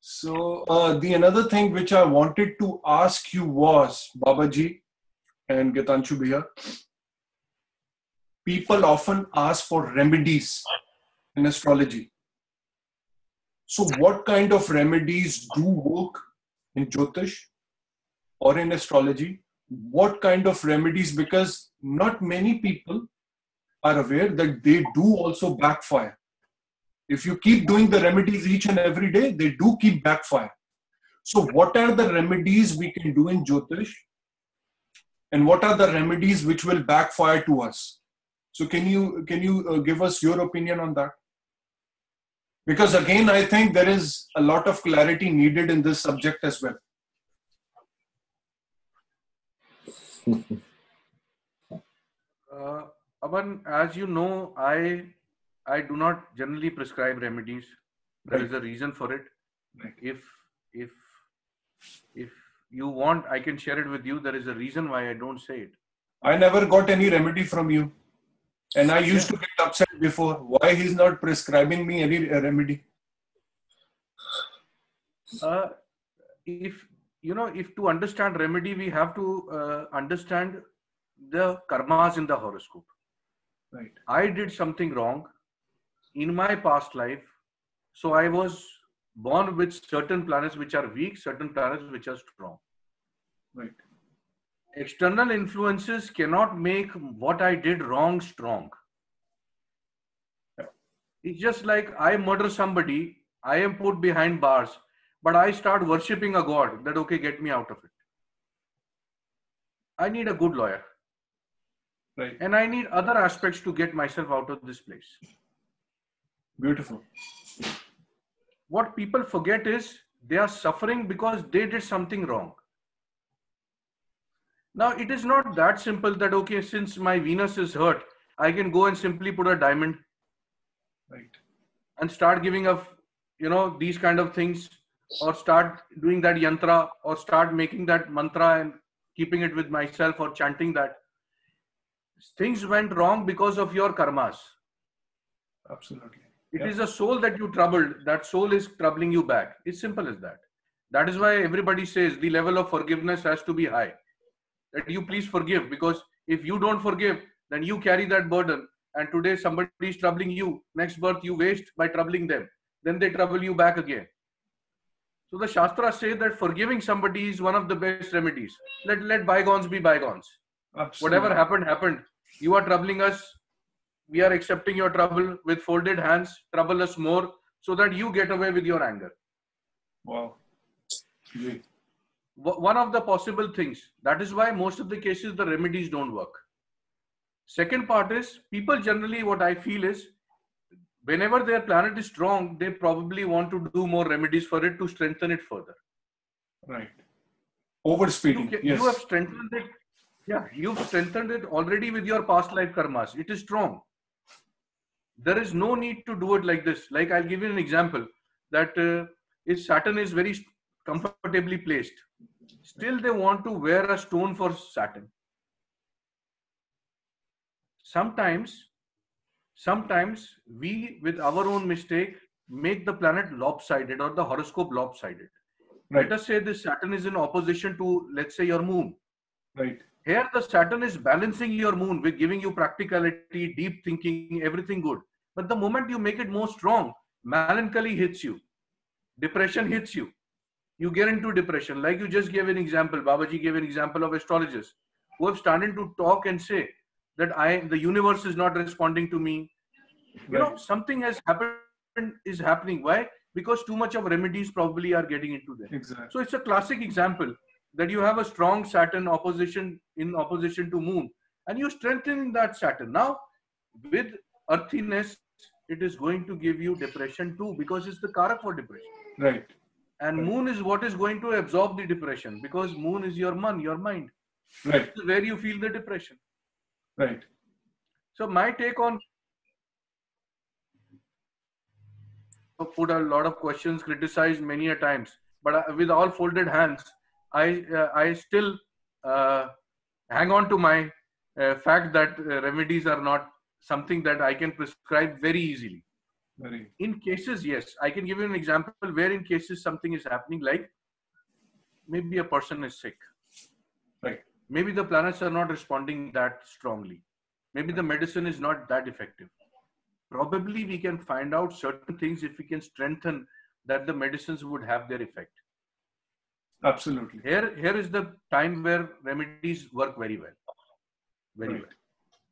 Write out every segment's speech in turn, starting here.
So the another thing which I wanted to ask you was, Babaji and Gitanshu Bhaiya, people often ask for remedies in astrology. So what kind of remedies do work in Jyotish or in astrology? What kind of remedies? Because not many people are aware that they do also backfire. If you keep doing the remedies each and every day, they do keep backfire. So what are the remedies we can do in Jyotish? And what are the remedies which will backfire to us? So can you give us your opinion on that? Because again, I think there is a lot of clarity needed in this subject as well. Abhan, as you know, I do not generally prescribe remedies. There is a reason for it. If you want, I can share it with you. There is a reason why I don't say it. I never got any remedy from you. And I used to get upset before. Why he's not prescribing me any remedy? If you know, if to understand remedy, we have to understand the karmas in the horoscope. Right. I did something wrong in my past life. So I was born with certain planets which are weak, certain planets which are strong. Right. External influences cannot make what I did wrong strong. Yeah. It's just like I murder somebody, I am put behind bars, but I start worshipping a god that, okay, get me out of it. I need a good lawyer. Right. And I need other aspects to get myself out of this place. Beautiful. What people forget is they are suffering because they did something wrong. Now, it is not that simple that, okay, since my Venus is hurt, I can go and simply put a diamond and start giving up, you know, these kind of things, or start doing that yantra, or start making that mantra and keeping it with myself or chanting that. Things went wrong because of your karmas. Absolutely. It is a soul that you troubled. That soul is troubling you back. It's simple as that. That is why everybody says the level of forgiveness has to be high. That you please forgive, because if you don't forgive, then you carry that burden. And today somebody is troubling you. Next birth you waste by troubling them. Then they trouble you back again. So the Shastras say that forgiving somebody is one of the best remedies. Let bygones be bygones. Absolutely. Whatever happened, happened. You are troubling us. We are accepting your trouble with folded hands. Trouble us more so that you get away with your anger. Wow. Great. One of the possible things. That is why most of the cases the remedies don't work. Second part is, people generally, what I feel is, whenever their planet is strong, they probably want to do more remedies for it to strengthen it further. Right. Overspeeding. You have strengthened it. Yeah, you've strengthened it already with your past life karmas. It is strong. There is no need to do it like this. Like, I'll give you an example that if Saturn is very comfortably placed, still they want to wear a stone for Saturn. Sometimes we, with our own mistake, make the planet lopsided or the horoscope lopsided. Right. Let us say this Saturn is in opposition to, let's say, your moon. Right. Here the Saturn is balancing your moon with giving you practicality, deep thinking, everything good. But the moment you make it more strong, melancholy hits you. Depression hits you. You get into depression. Like you just gave an example. Babaji gave an example of astrologers who have started to talk and say that the universe is not responding to me. Right. You know, something has happened, is happening. Why? Because too much of remedies probably are getting into there. Exactly. So it's a classic example that you have a strong Saturn in opposition to moon, and you strengthen that Saturn. Now, with earthiness, it is going to give you depression too, because it's the karak for depression. Right. And moon is what is going to absorb the depression, because moon is your mind. Right. This is where you feel the depression. Right. So my take on, I've put a lot of questions, criticized many a times, but with all folded hands, I still hang on to my fact that remedies are not something that I can prescribe very easily. In cases, yes. I can give you an example where in cases something is happening, like maybe a person is sick. Right. Maybe the planets are not responding that strongly. Maybe the medicine is not that effective. Probably we can find out certain things if we can strengthen that the medicines would have their effect. Absolutely. Here is the time where remedies work very well. Very well.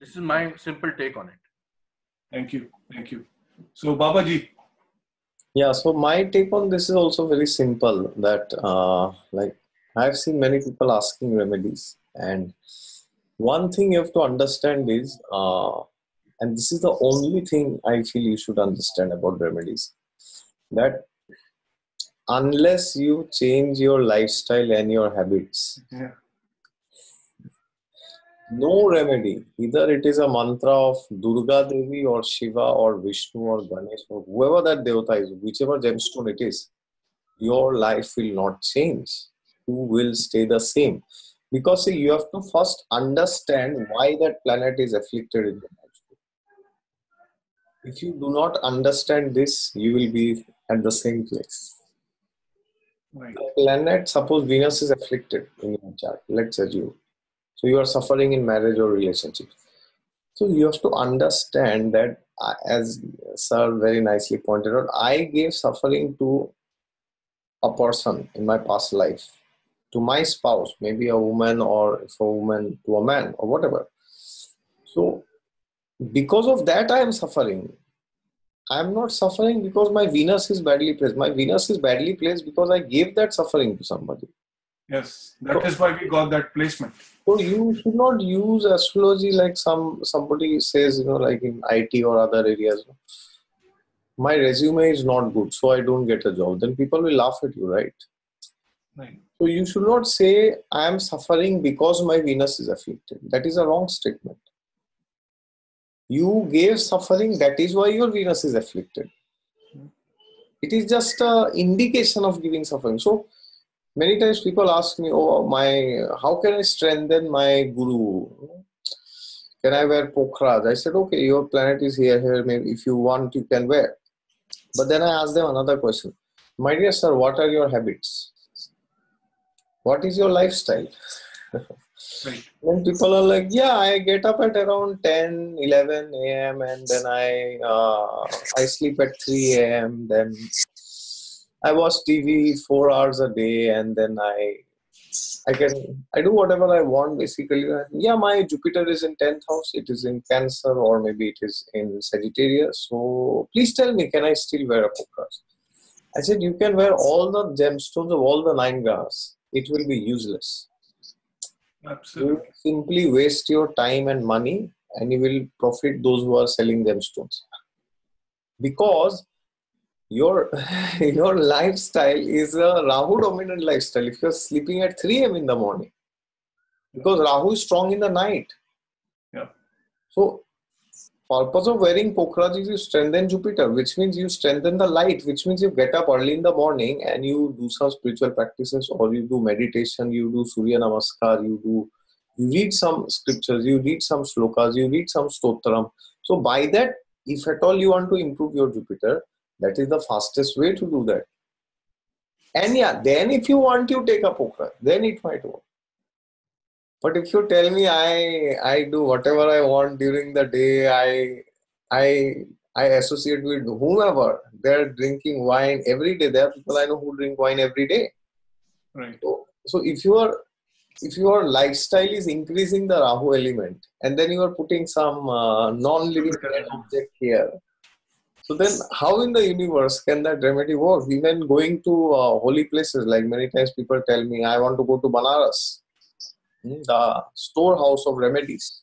This is my simple take on it. Thank you. Thank you. So, Babaji. Yeah, so my take on this is also very simple, that like I've seen many people asking remedies, and one thing you have to understand is, and this is the only thing I feel you should understand about remedies, that unless you change your lifestyle and your habits, no remedy, either it is a mantra of Durga Devi or Shiva or Vishnu or Ganesh or whoever that Devata is, whichever gemstone it is, your life will not change. You will stay the same. Because see, you have to first understand why that planet is afflicted in the lifestyle. If you do not understand this, you will be at the same place. Right. The planet, suppose Venus is afflicted in your chart, let's assume. So you are suffering in marriage or relationship. So you have to understand that, as sir very nicely pointed out, I gave suffering to a person in my past life, to my spouse, maybe a woman, or if a woman to a man or whatever. So because of that I am suffering. I am not suffering because my Venus is badly placed. My Venus is badly placed because I gave that suffering to somebody. Yes, that is why we got that placement. So you should not use astrology like somebody says, you know, like in IT or other areas. My resume is not good, so I don't get a job. Then people will laugh at you, right? Right. So you should not say, I am suffering because my Venus is afflicted. That is a wrong statement. You gave suffering, that is why your Venus is afflicted. It is just an indication of giving suffering. So many times people ask me, oh, how can I strengthen my guru? Can I wear pukhraj? I said, okay, your planet is here, maybe if you want, you can wear. But then I asked them another question. My dear sir, what are your habits? What is your lifestyle? When people are like, yeah, I get up at around 10, 11 a.m. and then I sleep at 3 a.m. Then I watch TV 4 hours a day, and then I do whatever I want basically. Yeah, my Jupiter is in 10th house. It is in Cancer, or maybe it is in Sagittarius. So please tell me, can I still wear a pukhraj? I said, you can wear all the gemstones of all the 9 graphs. It will be useless. Absolutely. You simply waste your time and money, and you will profit those who are selling gemstones. Because your lifestyle is a Rahu dominant lifestyle. If you're sleeping at 3 a.m. in the morning, because Rahu is strong in the night. Yeah. So purpose of wearing pukhraj is you strengthen Jupiter, which means you strengthen the light, which means you get up early in the morning and you do some spiritual practices, or you do meditation, you do Surya Namaskar, you read some scriptures, you read some shlokas, you read some stotram. So by that, if at all you want to improve your Jupiter, that is the fastest way to do that. And yeah, then if you want, you take a pukhraj, then it might work. But if you tell me I do whatever I want during the day, I associate with whomever, they're drinking wine every day. There are people I know who drink wine every day. Right. So if your lifestyle is increasing the Rahu element, and then you are putting some non-living object here, so then how in the universe can that remedy work? Even going to holy places, like many times people tell me, I want to go to Banaras, the storehouse of remedies.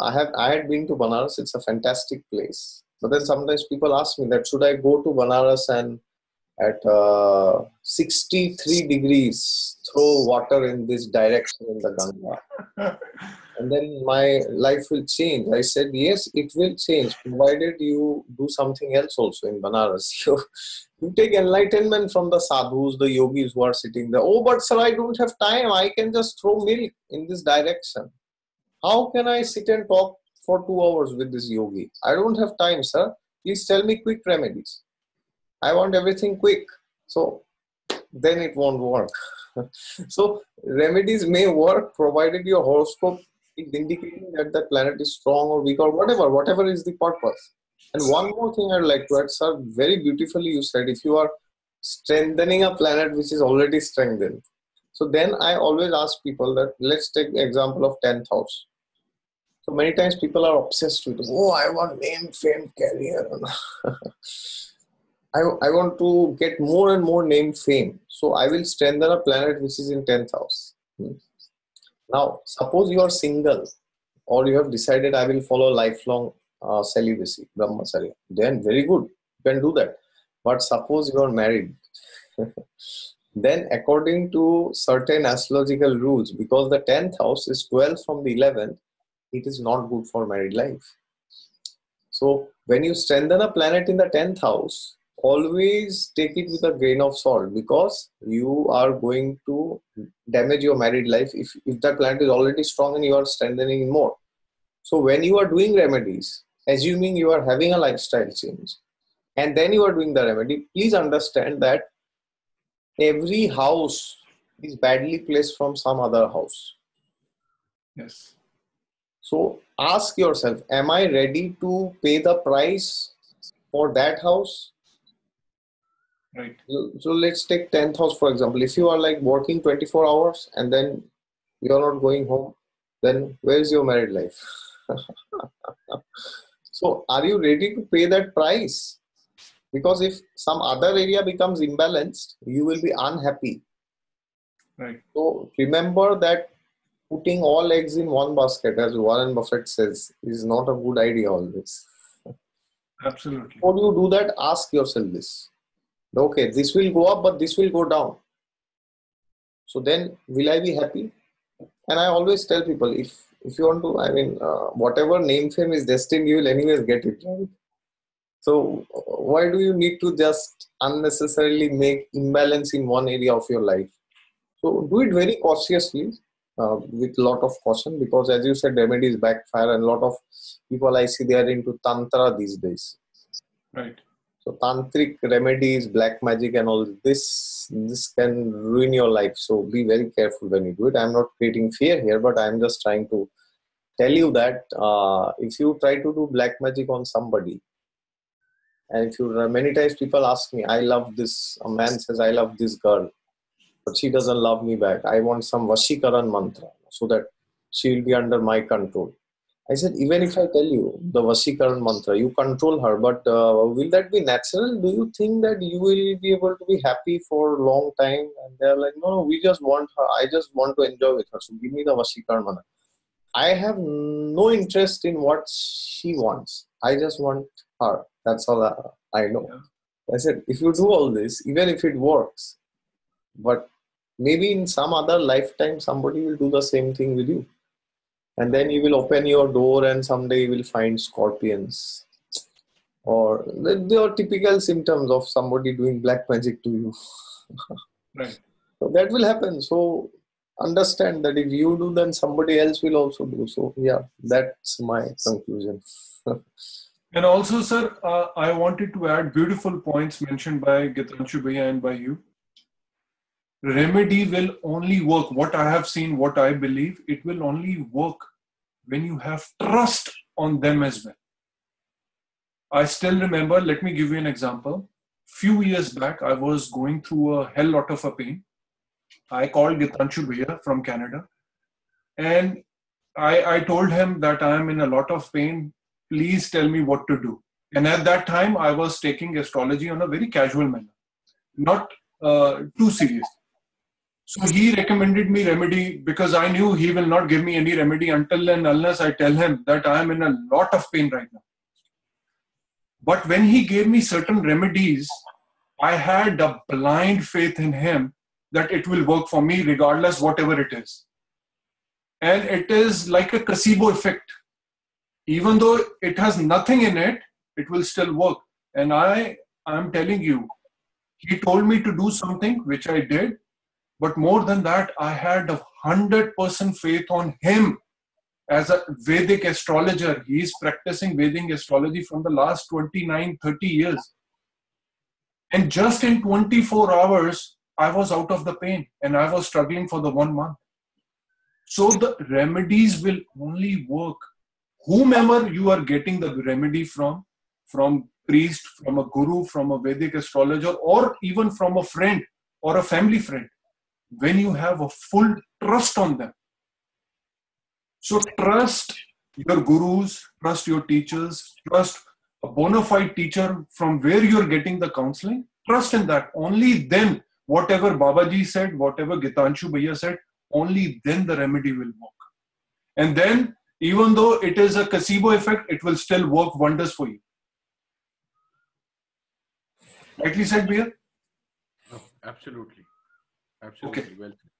I had been to Banaras. It's a fantastic place. But then sometimes people ask me that, should I go to Banaras and at 63 degrees throw water in this direction in the Ganga, and then my life will change? I said, yes, it will change, provided you do something else also in Banaras. You take enlightenment from the sadhus, the yogis who are sitting there. Oh, but sir, I don't have time. I can just throw milk in this direction. How can I sit and talk for 2 hours with this yogi? I don't have time, sir. Please tell me quick remedies. I want everything quick. So then it won't work. So remedies may work provided your horoscope is indicating that the planet is strong or weak or whatever is the purpose. And one more thing I'd like to add, sir, very beautifully you said, if you are strengthening a planet which is already strengthened. So then I always ask people that, let's take the example of 10th house. So many times people are obsessed with, oh, I want name, fame, career. I want to get more and more name, fame. So I will strengthen a planet which is in 10th house. Now, suppose you are single or you have decided I will follow lifelong celibacy, Brahmacharya. Then very good, you can do that. But suppose you are married. Then according to certain astrological rules, because the 10th house is 12 from the 11th, it is not good for married life. So when you strengthen a planet in the 10th house, always take it with a grain of salt, because you are going to damage your married life if that planet is already strong and you are strengthening more. So when you are doing remedies, assuming you are having a lifestyle change, and then you are doing the remedy, please understand that every house is badly placed from some other house. Yes. So ask yourself, am I ready to pay the price for that house? Right. So let's take 10th house, for example. If you are like working 24 hours and then you are not going home, then where is your married life? So are you ready to pay that price? Because if some other area becomes imbalanced, you will be unhappy. Right. So remember that putting all eggs in one basket, as Warren Buffett says, is not a good idea always. Absolutely. Before you do that, ask yourself this. Okay, this will go up, but this will go down. So then, will I be happy? And I always tell people, if you want to, whatever name fame is destined, you will anyways get it. Right? So why do you need to just unnecessarily make imbalance in one area of your life? So do it very cautiously, with lot of caution, because as you said, remedies backfire, and a lot of people I see, they are into tantra these days. Right. So tantric remedies, black magic and all this can ruin your life. So be very careful when you do it. I'm not creating fear here, but I'm just trying to tell you that if you try to do black magic on somebody, and if you, many times people ask me, I love this, a man says, I love this girl, but she doesn't love me back. I want some vashikaran mantra so that she will be under my control. I said, even if I tell you the vashikaran mantra, you control her, but will that be natural? Do you think that you will be able to be happy for a long time? And they're like, no, we just want her. I just want to enjoy with her. So give me the vashikaran mantra. I have no interest in what she wants. I just want her. That's all I know. Yeah. I said, if you do all this, even if it works, but maybe in some other lifetime, somebody will do the same thing with you. And then you will open your door and someday you will find scorpions. Or they are typical symptoms of somebody doing black magic to you. Right. So that will happen. So understand that if you do, then somebody else will also do. So yeah, that's my conclusion. And also, sir, I wanted to add beautiful points mentioned by Gitanshu Bhaiya and by you. Remedy will only work, what I have seen, what I believe, it will only work when you have trust on them as well. I still remember, let me give you an example. Few years back, I was going through a hell lot of a pain. I called Gitanshu Bhaiya from Canada and I told him that I am in a lot of pain. Please tell me what to do. And at that time, I was taking astrology on a very casual manner, not too serious. So he recommended me remedy because I knew he will not give me any remedy until and unless I tell him that I am in a lot of pain right now. But when he gave me certain remedies, I had a blind faith in him that it will work for me regardless whatever it is. And it is like a placebo effect. Even though it has nothing in it, it will still work. And I'm telling you, he told me to do something, which I did. But more than that, I had 100% faith on him as a Vedic astrologer. He is practicing Vedic astrology from the last 29-30 years. And just in 24 hours, I was out of the pain and I was struggling for the 1 month. So the remedies will only work. Whomever you are getting the remedy from priest, from a guru, from a Vedic astrologer, or even from a friend or a family friend, when you have a full trust on them. So trust your gurus, trust your teachers, trust a bona fide teacher from where you're getting the counseling. Trust in that. Only then, whatever Babaji said, whatever Gitanshu Bhaiya said, only then the remedy will work. And then, even though it is a placebo effect, it will still work wonders for you. Rightly said, Bhaiya? No, absolutely. Absolutely. Okay. Well said.